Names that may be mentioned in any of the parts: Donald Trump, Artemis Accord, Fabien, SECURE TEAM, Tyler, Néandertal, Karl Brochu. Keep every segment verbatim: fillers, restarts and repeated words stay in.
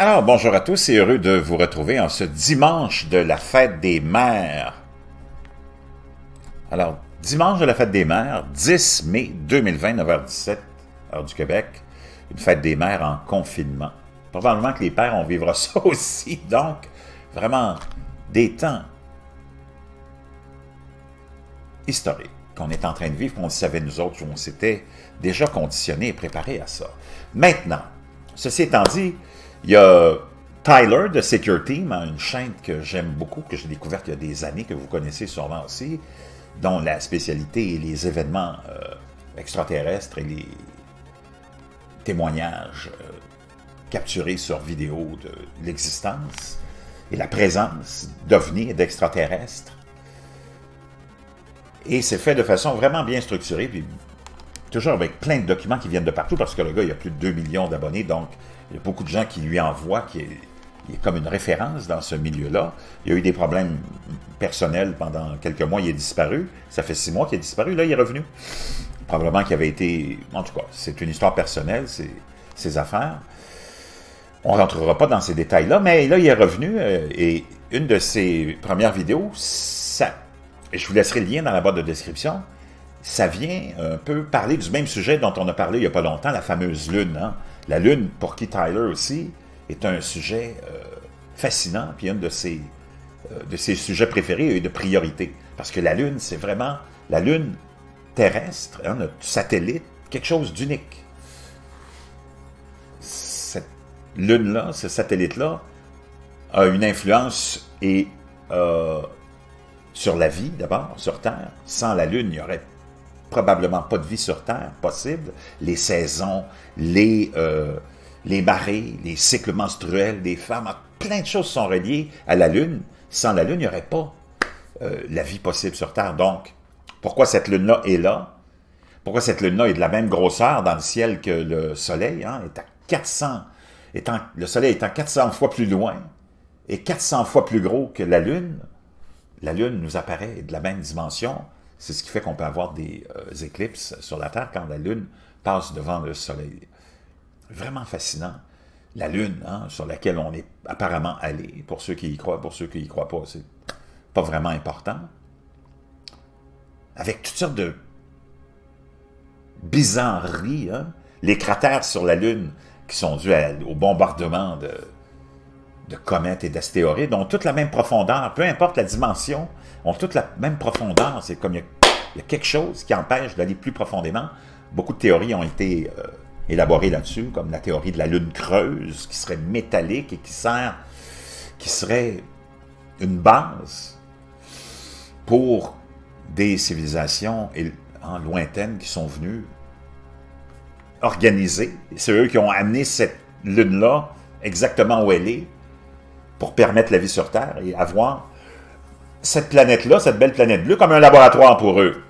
Alors, bonjour à tous et heureux de vous retrouver en ce dimanche de la fête des mères. Alors, dimanche de la fête des mères, dix mai deux mille vingt, neuf heures dix-sept, heure du Québec, une fête des mères en confinement. Probablement que les pères, on vivra ça aussi, donc vraiment des temps historiques qu'on est en train de vivre, qu'on savait nous autres, on s'était déjà conditionnés et préparés à ça. Maintenant, ceci étant dit, il y a Tyler de Secure Team, une chaîne que j'aime beaucoup, que j'ai découverte il y a des années, que vous connaissez sûrement aussi, dont la spécialité est les événements euh, extraterrestres et les témoignages euh, capturés sur vidéo de l'existence et la présence d'ovnis et d'extraterrestres. Et c'est fait de façon vraiment bien structurée, puis toujours avec plein de documents qui viennent de partout, parce que le gars, il y a plus de deux millions d'abonnés, donc il y a beaucoup de gens qui lui envoient, qui est, il est comme une référence dans ce milieu-là. Il a eu des problèmes personnels pendant quelques mois, il est disparu. Ça fait six mois qu'il est disparu, là, il est revenu. Probablement qu'il avait été... En tout cas, c'est une histoire personnelle, ses affaires. On ne rentrera pas dans ces détails-là, mais là, il est revenu, euh, et une de ses premières vidéos, ça... Je vous laisserai le lien dans la boîte de description. Ça vient un peu parler du même sujet dont on a parlé il n'y a pas longtemps, la fameuse Lune. Hein? La Lune, pour qui Tyler aussi, est un sujet euh, fascinant, puis un de ses, euh, de ses sujets préférés et de priorité. Parce que la Lune, c'est vraiment la Lune terrestre, hein, notre satellite, quelque chose d'unique. Cette Lune-là, ce satellite-là, a une influence et euh, sur la vie, d'abord, sur Terre. Sans la Lune, il n'y aurait probablement pas de vie sur Terre possible. Les saisons, les, euh, les marées, les cycles menstruels des femmes, plein de choses sont reliées à la Lune. Sans la Lune, il n'y aurait pas euh, la vie possible sur Terre. Donc, pourquoi cette Lune-là est là? Pourquoi cette Lune-là est de la même grosseur dans le ciel que le Soleil, hein, est à quatre cents, étant, le Soleil étant quatre cents fois plus loin et quatre cents fois plus gros que la Lune? La Lune nous apparaît de la même dimension. C'est ce qui fait qu'on peut avoir des euh, éclipses sur la Terre quand la Lune passe devant le Soleil. Vraiment fascinant. La Lune, hein, sur laquelle on est apparemment allé, pour ceux qui y croient, pour ceux qui y croient pas, c'est pas vraiment important. Avec toutes sortes de bizarreries, hein. Les cratères sur la Lune qui sont dus à, au bombardement de... de comètes et d'astéroïdes, ont toutes la même profondeur, peu importe la dimension, ont toutes la même profondeur. C'est comme il y, a, il y a quelque chose qui empêche d'aller plus profondément. Beaucoup de théories ont été euh, élaborées là-dessus, comme la théorie de la Lune creuse, qui serait métallique et qui sert, qui serait une base pour des civilisations en lointaines qui sont venues organiser. C'est eux qui ont amené cette Lune-là exactement où elle est, pour permettre la vie sur Terre et avoir cette planète-là, cette belle planète bleue, comme un laboratoire pour eux.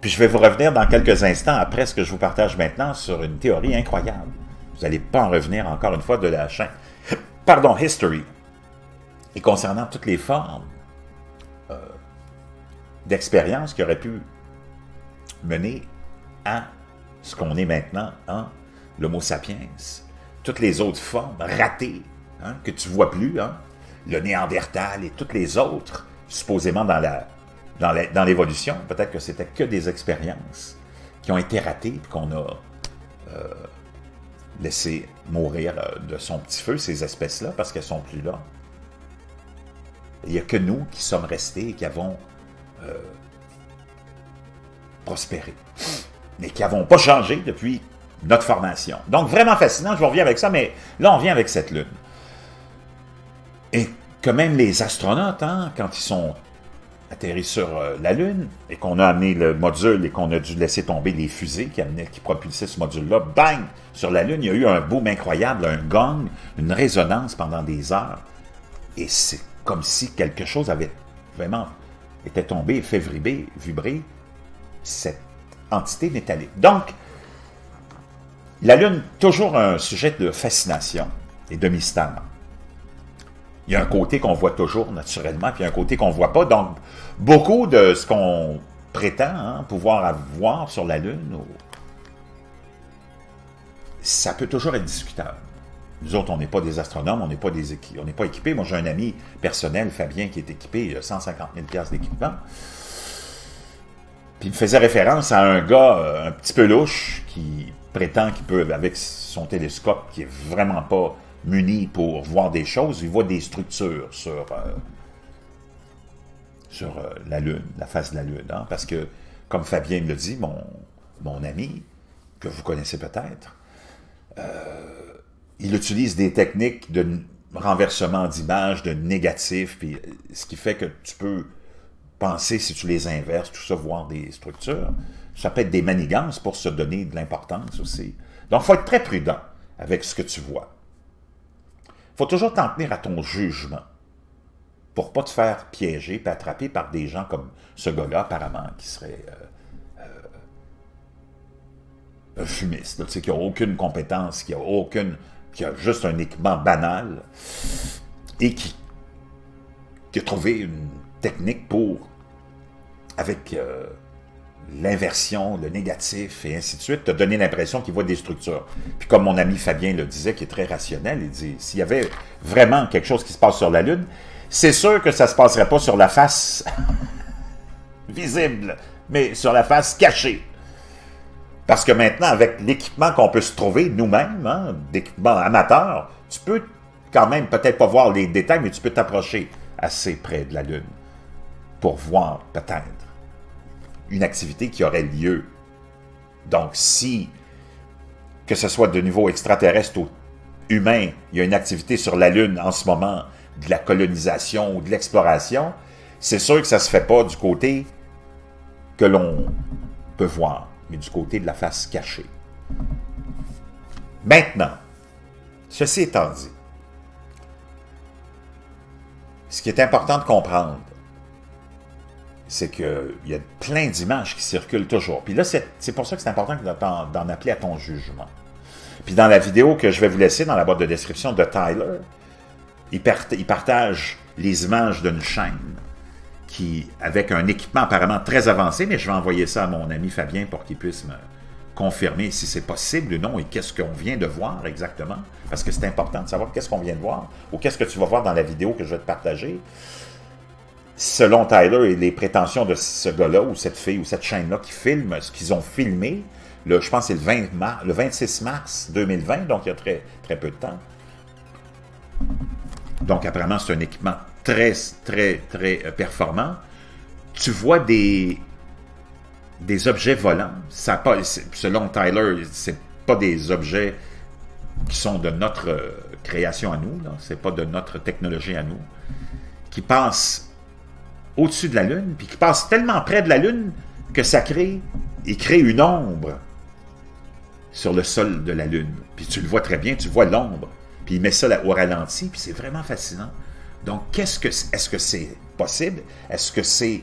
Puis je vais vous revenir dans quelques instants, après ce que je vous partage maintenant, sur une théorie incroyable. Vous n'allez pas en revenir encore une fois de la chaîne. Pardon, History. Et concernant toutes les formes euh, d'expérience qui auraient pu mener à ce qu'on est maintenant, hein, l'Homo sapiens. Toutes les autres formes ratées, hein, que tu ne vois plus, hein, le Néandertal et toutes les autres, supposément dans la, dans la, dans l'évolution, peut-être que c'était que des expériences qui ont été ratées et qu'on a euh, laissé mourir de son petit feu, ces espèces-là, parce qu'elles ne sont plus là. Il n'y a que nous qui sommes restés et qui avons euh, prospéré, mais qui n'avons pas changé depuis notre formation. Donc, vraiment fascinant, je vous reviens avec ça, mais là, on vient avec cette Lune. Et que même les astronautes, hein, quand ils sont atterris sur euh, la Lune, et qu'on a amené le module et qu'on a dû laisser tomber les fusées qui, amenaient, qui propulsaient ce module-là, bang! Sur la Lune, il y a eu un boom incroyable, un gong, une résonance pendant des heures. Et c'est comme si quelque chose avait vraiment été tombé, fait vibrer, vibrer cette entité métallique. Donc, la Lune, toujours un sujet de fascination et de mystère. Il y a un côté qu'on voit toujours, naturellement, puis il y a un côté qu'on ne voit pas. Donc, beaucoup de ce qu'on prétend, hein, pouvoir avoir sur la Lune, ça peut toujours être discutable. Nous autres, on n'est pas des astronomes, on n'est pas, pas équipés. Moi, j'ai un ami personnel, Fabien, qui est équipé, il a cent cinquante mille dollars d'équipement. Puis il faisait référence à un gars un petit peu louche qui prétend qu'il peut, avec son télescope, qui est vraiment pas muni pour voir des choses, il voit des structures sur, euh, sur euh, la Lune, la face de la Lune. Hein? Parce que, comme Fabien me le dit, mon, mon ami, que vous connaissez peut-être, euh, il utilise des techniques de renversement d'images, de négatifs, puis ce qui fait que tu peux penser, si tu les inverses, tout ça, voir des structures. Ça peut être des manigances pour se donner de l'importance aussi. Donc, il faut être très prudent avec ce que tu vois. Il faut toujours t'en tenir à ton jugement pour ne pas te faire piéger et attraper par des gens comme ce gars-là, apparemment, qui serait... Euh, euh, un fumiste, là, tu sais, qui n'a aucune compétence, qui n'a aucune... qui a juste un équipement banal et qui, qui a trouvé une technique pour, avec euh, l'inversion, le négatif et ainsi de suite, te donner l'impression qu'il voit des structures. Puis comme mon ami Fabien le disait, qui est très rationnel, il dit, s'il y avait vraiment quelque chose qui se passe sur la Lune, c'est sûr que ça ne se passerait pas sur la face visible, mais sur la face cachée. Parce que maintenant, avec l'équipement qu'on peut se trouver nous-mêmes, hein, d'équipement amateur, tu peux quand même peut-être pas voir les détails, mais tu peux t'approcher assez près de la Lune pour voir peut-être une activité qui aurait lieu. Donc si, que ce soit de niveau extraterrestre ou humain, il y a une activité sur la Lune en ce moment, de la colonisation ou de l'exploration, c'est sûr que ça ne se fait pas du côté que l'on peut voir, mais du côté de la face cachée. Maintenant, ceci étant dit, ce qui est important de comprendre, c'est qu'il y a plein d'images qui circulent toujours. Puis là, c'est pour ça que c'est important d'en appeler à ton jugement. Puis dans la vidéo que je vais vous laisser dans la boîte de description de Tyler, il, part, il partage les images d'une chaîne qui, avec un équipement apparemment très avancé, mais je vais envoyer ça à mon ami Fabien pour qu'il puisse me confirmer si c'est possible ou non et qu'est-ce qu'on vient de voir exactement, parce que c'est important de savoir qu'est-ce qu'on vient de voir ou qu'est-ce que tu vas voir dans la vidéo que je vais te partager. Selon Tyler et les prétentions de ce gars-là ou cette fille ou cette chaîne-là qui filme ce qu'ils ont filmé, le, je pense que c'est le, le vingt-six mars deux mille vingt, donc il y a très, très peu de temps. Donc apparemment c'est un équipement très, très, très performant. Tu vois des, des objets volants. Ça pas, selon Tyler, ce n'est pas des objets qui sont de notre création à nous, ce n'est pas de notre technologie à nous, qui passent au-dessus de la Lune, puis qui passent tellement près de la Lune que ça crée, il crée une ombre sur le sol de la Lune. Puis tu le vois très bien, tu vois l'ombre. Puis il met ça au ralenti, puis c'est vraiment fascinant. Donc, qu'est-ce que, est-ce que c'est possible? Est-ce que c'est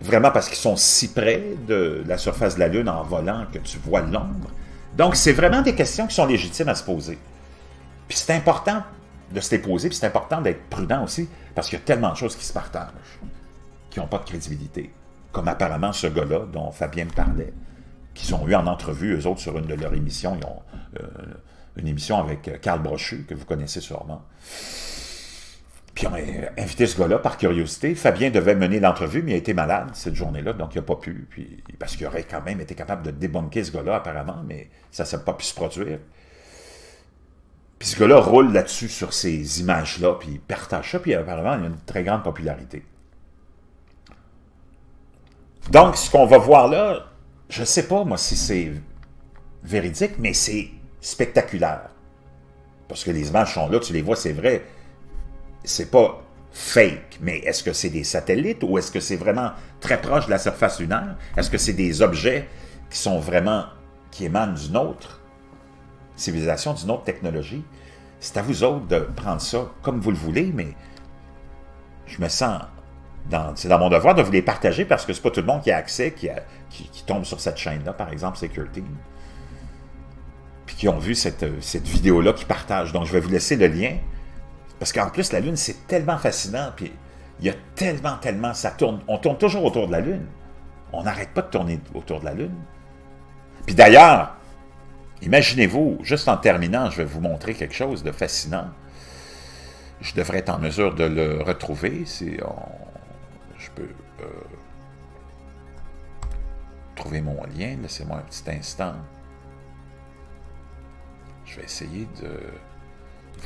vraiment parce qu'ils sont si près de la surface de la Lune en volant que tu vois l'ombre? Donc, c'est vraiment des questions qui sont légitimes à se poser. Puis c'est important de se les poser, puis c'est important d'être prudent aussi, parce qu'il y a tellement de choses qui se partagent, qui n'ont pas de crédibilité. Comme apparemment ce gars-là dont Fabien me parlait, qu'ils ont eu en entrevue, eux autres, sur une de leurs émissions, ils ont... Euh, une émission avec Karl Brochu, que vous connaissez sûrement. Puis on a invité ce gars-là par curiosité. Fabien devait mener l'entrevue, mais il a été malade cette journée-là, donc il n'a pas pu, puis, parce qu'il aurait quand même été capable de débunker ce gars-là apparemment, mais ça n'a pas pu se produire. Puis ce gars-là roule là-dessus sur ces images-là, puis il partage ça, puis apparemment il a une très grande popularité. Donc ce qu'on va voir là, je ne sais pas moi si c'est véridique, mais c'est spectaculaire. Parce que les images sont là, tu les vois, c'est vrai. C'est pas fake, mais est-ce que c'est des satellites ou est-ce que c'est vraiment très proche de la surface lunaire? Est-ce que c'est des objets qui sont vraiment, qui émanent d'une autre civilisation, d'une autre technologie? C'est à vous autres de prendre ça comme vous le voulez, mais je me sens, c'est dans mon devoir de vous les partager parce que c'est pas tout le monde qui a accès, qui, a, qui, qui tombe sur cette chaîne-là, par exemple, Security, qui ont vu cette, cette vidéo-là, qui partagent. Donc, je vais vous laisser le lien, parce qu'en plus, la Lune, c'est tellement fascinant, puis il y a tellement, tellement, ça tourne, on tourne toujours autour de la Lune. On n'arrête pas de tourner autour de la Lune. Puis d'ailleurs, Imaginez-vous, juste en terminant, je vais vous montrer quelque chose de fascinant. Je devrais être en mesure de le retrouver si on... je peux euh, trouver mon lien. Laissez-moi un petit instant. Je vais essayer de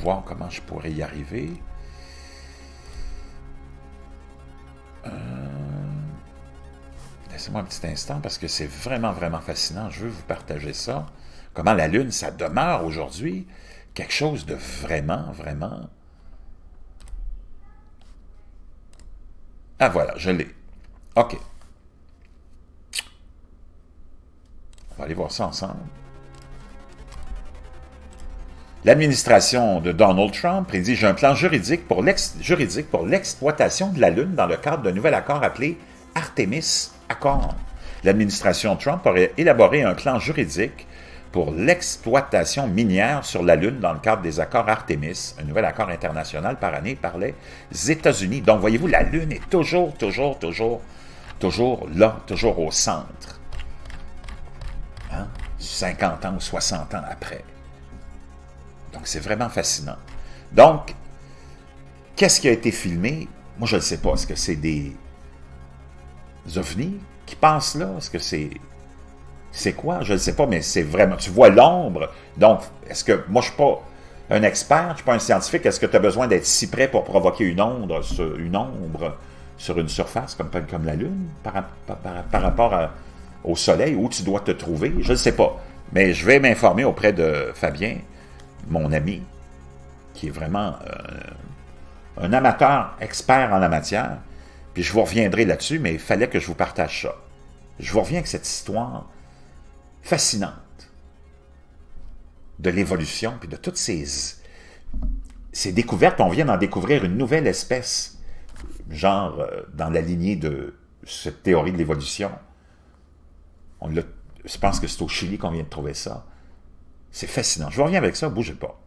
voir comment je pourrais y arriver. Euh... Laissez-moi un petit instant parce que c'est vraiment, vraiment fascinant. Je veux vous partager ça. Comment la Lune, ça demeure aujourd'hui quelque chose de vraiment, vraiment... Ah, voilà, je l'ai. OK. On va aller voir ça ensemble. L'administration de Donald Trump rédige un plan juridique pour l'exploitation de la Lune dans le cadre d'un nouvel accord appelé Artemis Accord. L'administration Trump aurait élaboré un plan juridique pour l'exploitation minière sur la Lune dans le cadre des accords Artemis, un nouvel accord international par année par les États-Unis. Donc, voyez-vous, la Lune est toujours, toujours, toujours, toujours là, toujours au centre. Hein? cinquante ans ou soixante ans après. Donc, c'est vraiment fascinant. Donc, qu'est-ce qui a été filmé? Moi, je ne sais pas. Est-ce que c'est des ovnis qui passent là? Est-ce que c'est... C'est quoi? Je ne sais pas, mais c'est vraiment... Tu vois l'ombre. Donc, est-ce que... Moi, je ne suis pas un expert, je ne suis pas un scientifique. Est-ce que tu as besoin d'être si près pour provoquer une ombre sur une, ombre sur une surface comme, comme la Lune par, par, par, par rapport à, au Soleil? Où tu dois te trouver? Je ne sais pas. Mais je vais m'informer auprès de Fabien, mon ami, qui est vraiment euh, un amateur expert en la matière. Puis je vous reviendrai là-dessus, mais il fallait que je vous partage ça. Je vous reviens avec cette histoire... fascinante de l'évolution, puis de toutes ces, ces découvertes. On vient d'en découvrir une nouvelle espèce, genre euh, dans la lignée de cette théorie de l'évolution. Je pense que c'est au Chili qu'on vient de trouver ça. C'est fascinant. Je reviens avec ça, bougez pas.